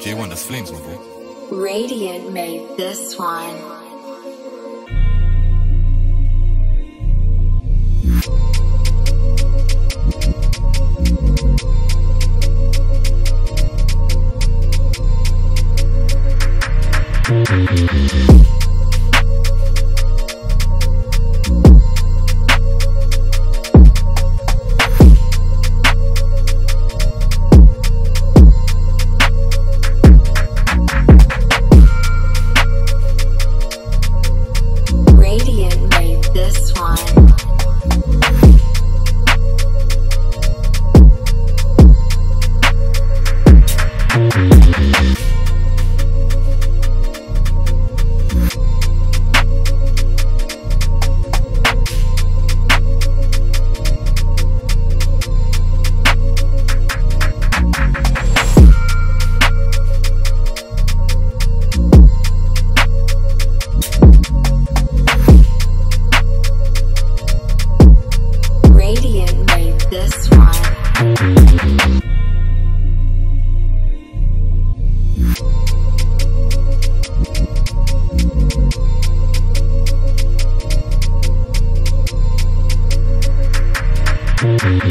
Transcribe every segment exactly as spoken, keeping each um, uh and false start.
J one, that's flames, nigga. Radiant made this one.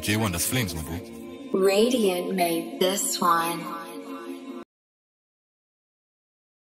J one, that's flames, my bro. Radiant made this one.